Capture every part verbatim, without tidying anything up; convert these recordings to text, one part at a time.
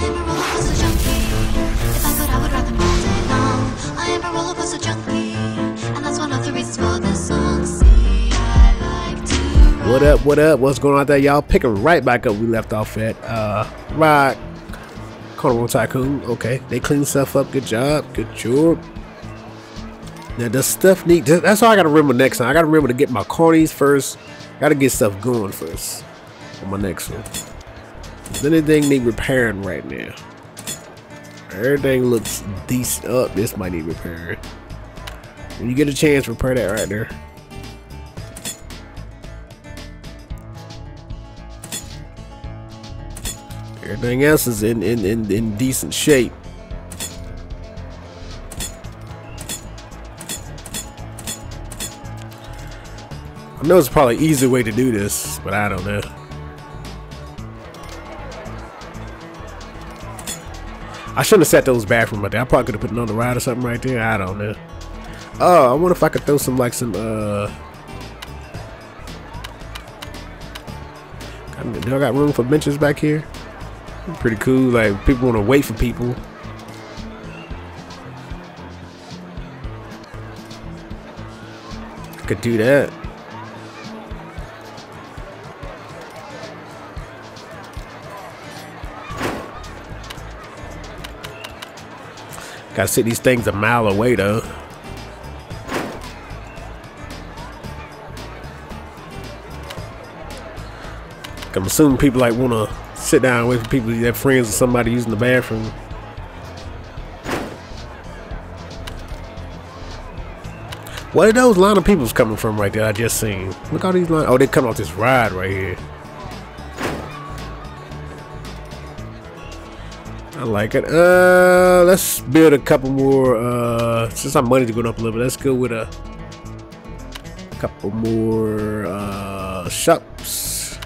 I am a roller coaster junkie. If I could, I would rock them all day long. I am a roller coaster junkie, and that's one of the reasons for this song. See, I like to rock. What up, what up, what's going on out there, y'all? Picking right back up. We left off at uh, Ride Carnival Tycoon. Okay, they clean stuff up. Good job, good job. Now, does stuff need... That's all I gotta remember next time. I gotta remember to get my carnies first. Gotta get stuff going first on my next one. Does anything need repairing right now? Everything looks decent. Up. Oh, this might need repairing. When you get a chance, repair that right there. Everything else is in in, in, in decent shape. I know it's probably an easy way to do this, but I don't know. I shouldn't have set those bathrooms right there. I probably could have put it on the ride or something right there. I don't know. Oh, I wonder if I could throw some like some uh do I got room for benches back here? Pretty cool, like people wanna wait for people. I could do that. Gotta sit these things a mile away though. I'm assuming people like wanna sit down and wait for people, their friends or somebody using the bathroom. Where are those line of people's coming from right there? I just seen. Look all these lines. Oh, they come off this ride right here. I like it. Uh, let's build a couple more. Uh, since our money's going up a little bit, let's go with a couple more uh, shops.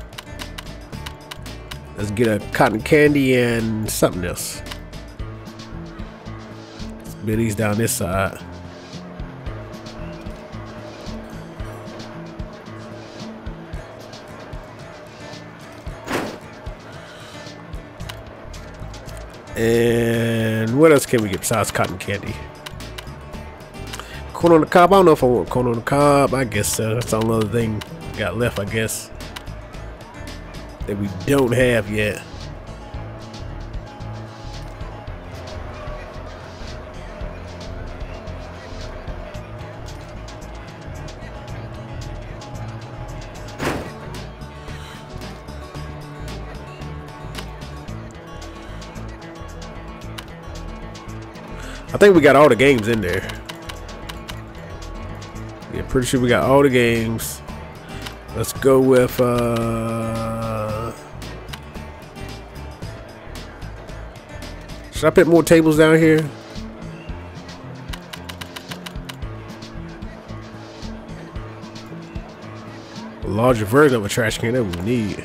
Let's get a cotton candy and something else. Let's build these down this side. And what else can we get besides cotton candy? Corn on the cob. I don't know if I want corn on the cob. I guess so. That's the only other thing we got left, I guess, that we don't have yet. I think we got all the games in there. Yeah, pretty sure we got all the games. Let's go with uh should I put more tables down here? A larger version of a trash can that we need.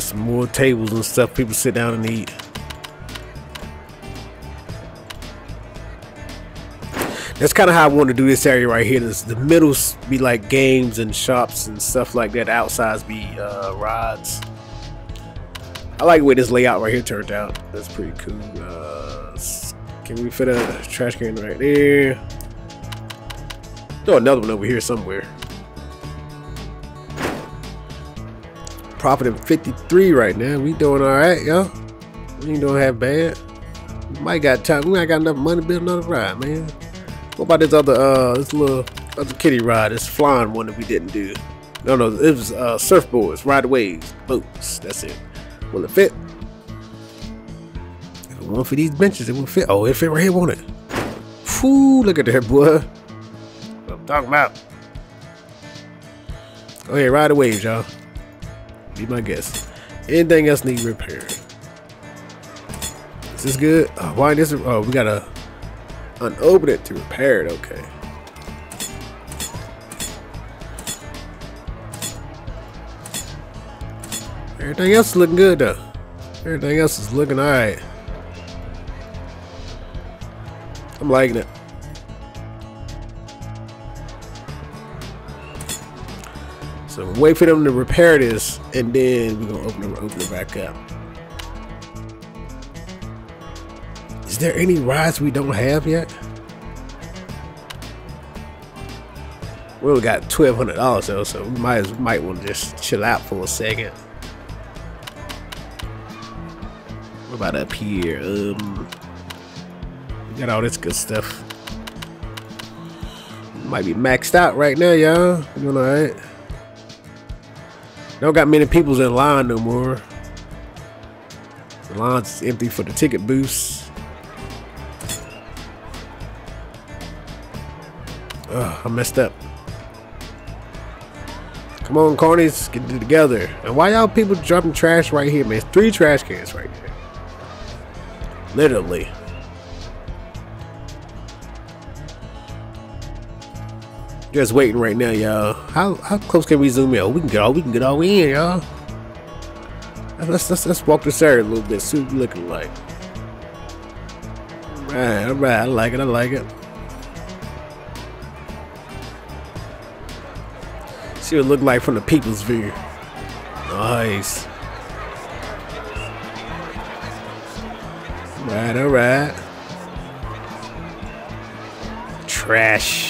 Some more tables and stuff, people sit down and eat. That's kind of how I want to do this area right here. This, the middles be like games and shops and stuff like that. The outsides be uh, rides. I like the way this layout right here turned out. That's pretty cool. Uh, can we fit a trash can right there? Throw another one over here somewhere. Profit of fifty-three right now. We doing all right, y'all. We ain't doing half bad. We might got time. We ain't got enough money to build another ride, man. What about this other, uh, this little other kitty ride? This flying one that we didn't do. No, no, it was uh, surfboards, ride waves, boats. That's it. Will it fit? If it went for these benches, it won't fit. Oh, it fit right here, won't it? Whew, look at that, boy. What I'm talking about. Go ahead, ride the waves, y'all. Be my guess. Anything else need repair? Is this good? Oh, why this? Oh, we gotta unopen it to repair it. Okay. Everything else is looking good though. Everything else is looking all right. I'm liking it. So we'll wait for them to repair this, and then we're gonna open it, open it back up. Is there any rides we don't have yet? We only got twelve hundred dollars though, so we might as might want to just chill out for a second. What about up here? Um, we got all this good stuff. Might be maxed out right now, y'all. You doing all right? Don't got many people's in line no more. The line's empty for the ticket booths. Ugh, I messed up. Come on, carnies, get it together. And why y'all people dropping trash right here, man? There's three trash cans right here. Literally. Just waiting right now, y'all. How how close can we zoom in? Oh, we can get all we can get all the way in, y'all. Let's let's let's walk this area a little bit. See what we're looking like. All right, all right. I like it. I like it. See what it look like from the people's view. Nice. All right, all right. Trash.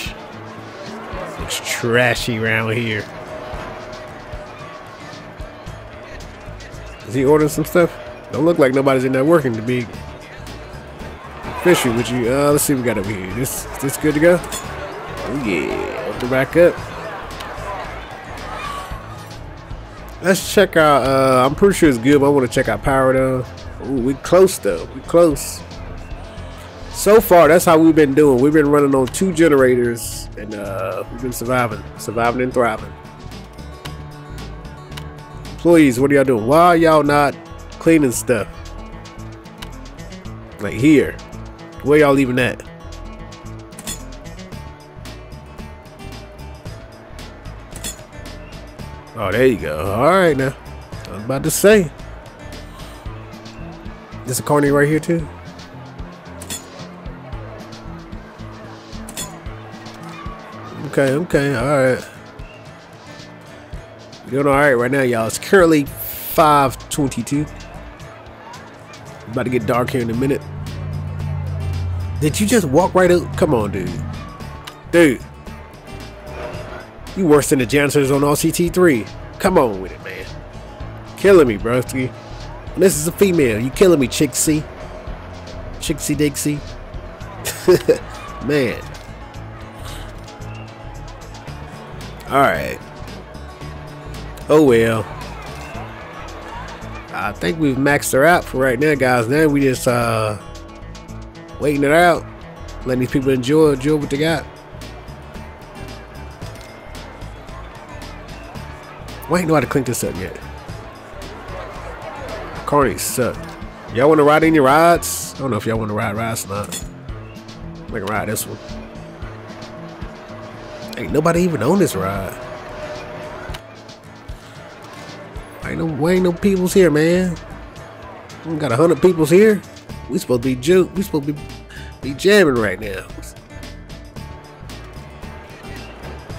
It's trashy around here. Is he ordering some stuff? Don't look like nobody's in there working to be fishy with you. Uh, let's see what we got over here. This is this good to go? Oh yeah. Open back up. Let's check out. Uh, I'm pretty sure it's good, but I want to check out power though. Ooh, we close though. We close. So far, that's how we've been doing. We've been running on two generators, and uh, we've been surviving, surviving and thriving. Employees, what are y'all doing? Why are y'all not cleaning stuff? Like here, where y'all leaving at? Oh, there you go. All right now, I was about to say. There's a carny right here too. Okay, okay, alright. Doing alright right now, y'all. It's currently five twenty-two. About to get dark here in a minute. Did you just walk right up? Come on, dude. Dude. You worse than the janitors on R C T three. Come on with it, man. Killing me, broski. This is a female. You killing me, Chicksy. Chicksy Dixie. Man. Alright. Oh well. I think we've maxed her out for right now, guys. Now we just uh waiting it out. Letting these people enjoy enjoy what they got. We ain't know how to clean this up yet. Carnies suck. Y'all wanna ride any rides? I don't know if y'all wanna ride rides or not. We can ride this one. Ain't nobody even on this ride. Ain't no, ain't no peoples here, man. We got a hundred peoples here. We supposed to be ju we supposed to be, be jamming right now.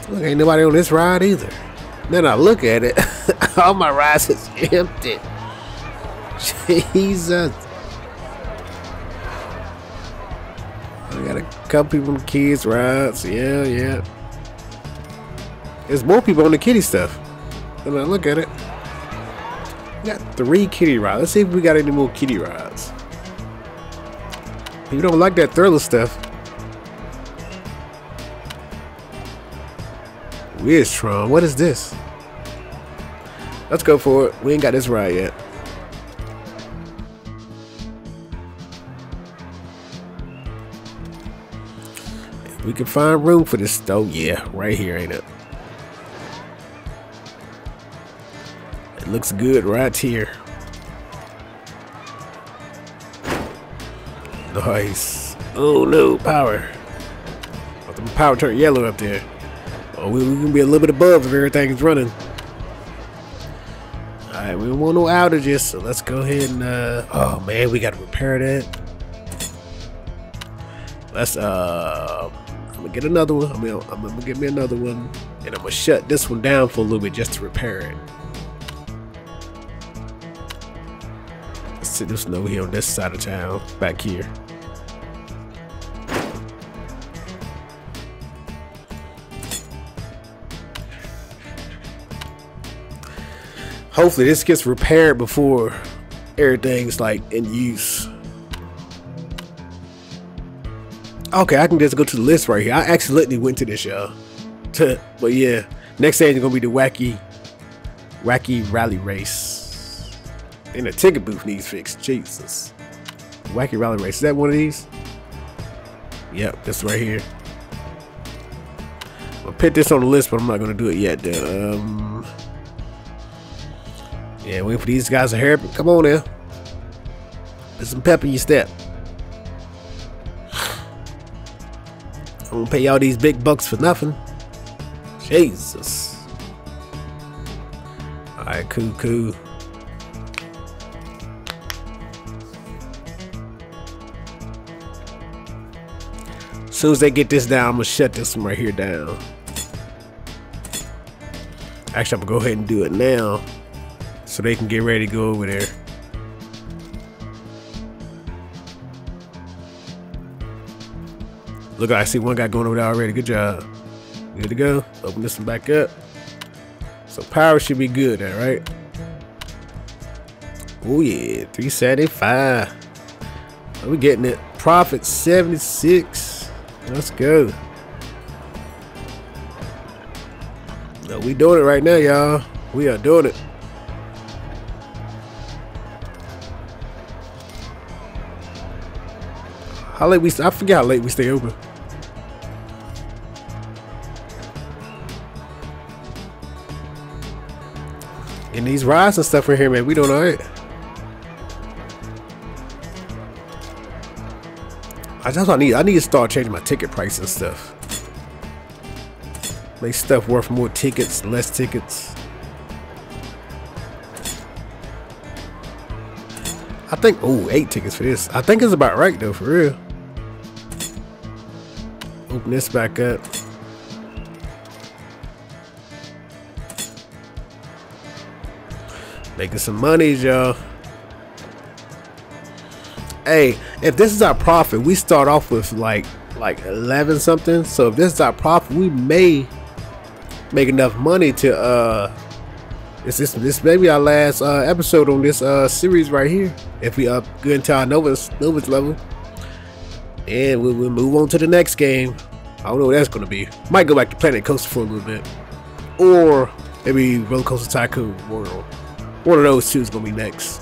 Look, ain't nobody on this ride either. Then I look at it, all my rides is empty. Jesus. I got a couple people on kids rides. Yeah, yeah. There's more people on the kitty stuff. And I look at it. We got three kitty rides. Let's see if we got any more kitty rides. People don't like that thriller stuff. Weird Tron. What is this? Let's go for it. We ain't got this ride yet. If we can find room for this though. Yeah, right here, ain't it? Looks good right here. Nice. Oh no, power. The power turned yellow up there. Oh, we, we can be a little bit above if everything's running. All right, we don't want no outages, so let's go ahead and. Uh, oh man, we gotta repair that. Let's uh, I'm gonna get another one. I'm gonna, I'm gonna get me another one, and I'm gonna shut this one down for a little bit just to repair it. Let's sit this one over here on this side of town, back here. Hopefully this gets repaired before everything's like in use. Okay, I can just go to the list right here. I accidentally went to this, y'all. But yeah, next stage is gonna be the Wacky Wacky Rally Race. And the ticket booth needs fixed. Jesus. Wacky Rally Race. Is that one of these? Yep, this right here. I'll put this on the list, but I'm not gonna do it yet. Um, yeah, wait for these guys to hurry up. Come on now. Put some pep in your step. I'm gonna pay y'all these big bucks for nothing. Jesus. Alright, cool, cool. As soon as they get this down, I'm gonna shut this one right here down. Actually, I'm gonna go ahead and do it now so they can get ready to go over there. Look, I see one guy going over there already. Good job. Good to go. Open this one back up. So power should be good, all right? Oh yeah, three seventy-five. Are we getting it? Profit seventy-six. Let's go. No, we doing it right now, y'all. We are doing it. How late we? I forget how late we stay open. And these rides and stuff right here, man, we doing all right. I just I need I need to start changing my ticket price and stuff. Make stuff worth more tickets, less tickets. I think oh eight tickets for this. I think it's about right though, for real. Open this back up. Making some monies, y'all. Hey, if this is our profit, we start off with like like eleven something. So if this is our profit, we may make enough money to uh this this this may be our last uh, episode on this uh series right here. If we up good to our Nova's Nova's level, and we will move on to the next game. I don't know what that's gonna be. Might go back to Planet Coaster for a little bit, or maybe Roller Coaster Tycoon World. One of those two is gonna be next.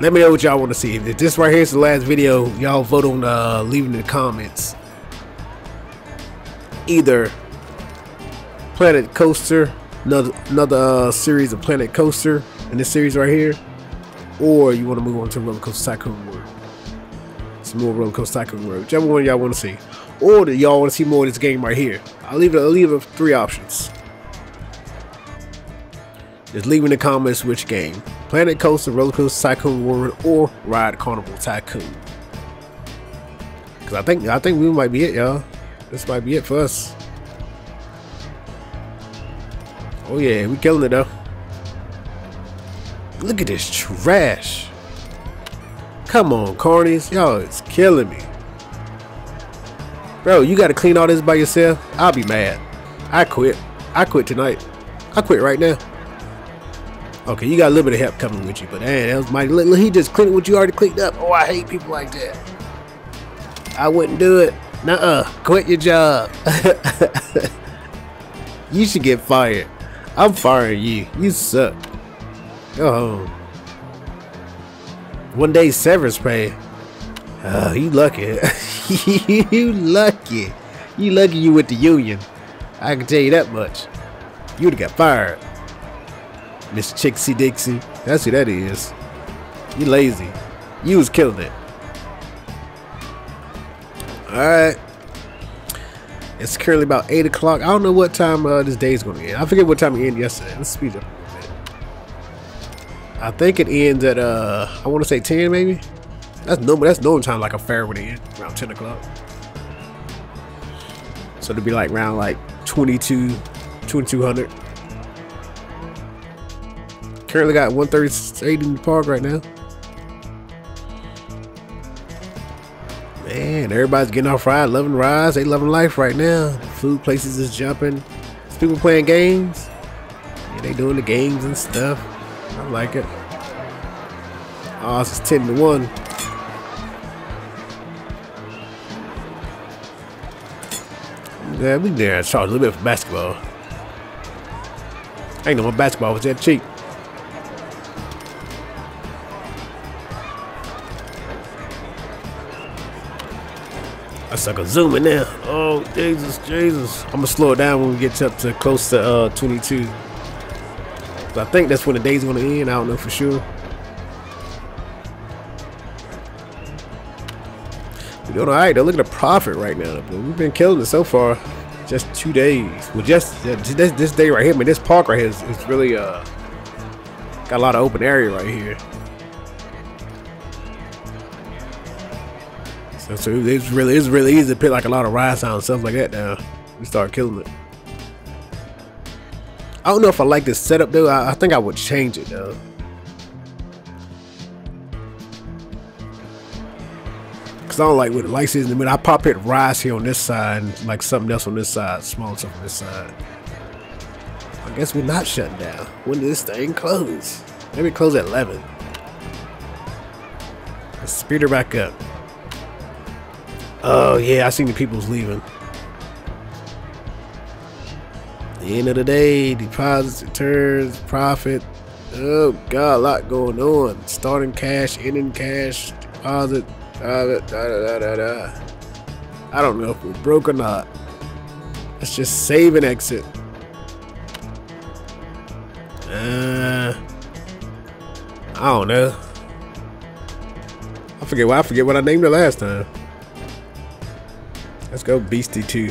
Let me know what y'all want to see. If this right here is the last video, y'all vote on uh, leaving in the comments. Either Planet Coaster, another another uh, series of Planet Coaster in this series right here, or you want to move on to Roller Coaster Tycoon World. Some more Roller Coaster Tycoon World, whichever one y'all want to see, or do y'all want to see more of this game right here? I'll leave it. I'll leave it three options. Just leave in the comments which game: Planet Coaster, Roller Coaster Tycoon World, or Ride Carnival Tycoon. Cause I think I think we might be it, y'all. This might be it for us. Oh yeah, we killing it though. Look at this trash. Come on, carnies. Y'all, it's killing me. Bro, you gotta clean all this by yourself? I'll be mad. I quit. I quit tonight. I quit right now. Okay, you got a little bit of help coming with you, but man, that was mighty little. He just cleaned what you already cleaned up. Oh, I hate people like that. I wouldn't do it. Nuh-uh. Quit your job. You should get fired. I'm firing you. You suck. Go home. One day severance pay. Oh, you lucky. You lucky. You lucky you with the union. I can tell you that much. You would have got fired. Miss Chixie Dixie. That's who that is. You lazy. You was killing it. Alright. It's currently about eight o'clock. I don't know what time uh, this day is going to end. I forget what time it ended yesterday. Let's speed up. I think it ends at, uh, I want to say ten maybe. That's normal. That's normal time, like a fair would end around ten o'clock. So it'd be like around like twenty-two, twenty-two hundred. Currently got one thirty-eight in the park right now. Man, everybody's getting off ride, loving rides. They loving life right now. Food places is jumping. It's people playing games. Yeah, they doing the games and stuff. I like it. Oh, it's ten to one. Yeah, we there. Charge a little bit for basketball. I ain't know my basketball was that cheap. I suck a zooming now. Oh, Jesus, Jesus. I'm gonna slow it down when we get up to close to uh, twenty-two. So I think that's when the day's gonna end. I don't know for sure. We're doing all right. Though. Look at the profit right now. We've been killing it so far. Just two days. Well, just this this day right here. I mean, this park right here is, is really uh got a lot of open area right here. So, so it's really it's really easy to put like a lot of ride sounds and stuff like that. Now we start killing it. I don't know if I like this setup though. I, I think I would change it though. Cause I don't like with the lights is in the middle. I pop it rise here on this side and like something else on this side, small stuff on this side. I guess we're not shutting down. When does this thing close? Maybe it close at eleven. Let's speed her back up. Oh yeah, I seen the people's leaving. The end of the day, deposits, returns, profit. Oh God, a lot going on. Starting cash, ending cash, deposit. Da, da, da, da, da, da. I don't know if we're broke or not. Let's just save and exit. Uh, I don't know. I forget why. I forget what I named it last time. Let's go, Beastie two.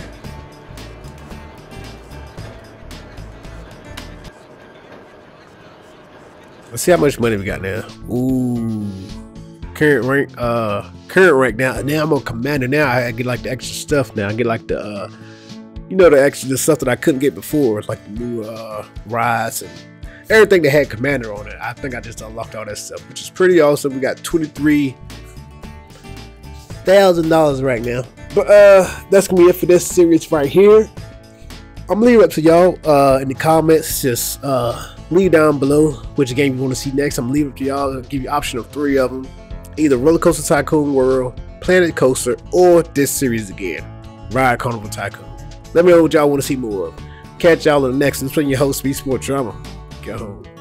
Let's see how much money we got now. Ooh, current rank, uh, current rank now. Now I'm on commander now. I get like the extra stuff now. I get like the, uh, you know, the extra the stuff that I couldn't get before. It's like the new uh, rides and everything that had commander on it. I think I just unlocked all that stuff, which is pretty awesome. We got twenty-three thousand dollars right now. But uh, that's gonna be it for this series right here. I'm leaving it up to y'all uh, in the comments. Just uh, leave down below which game you want to see next. I'm leaving it up to y'all. I'll give you option of three of them: either Roller Coaster Tycoon World, Planet Coaster, or this series again, Ride Carnival Tycoon. Let me know what y'all want to see more of. Catch y'all in the next. It's been your host BeastieBoyDrumma. Go home.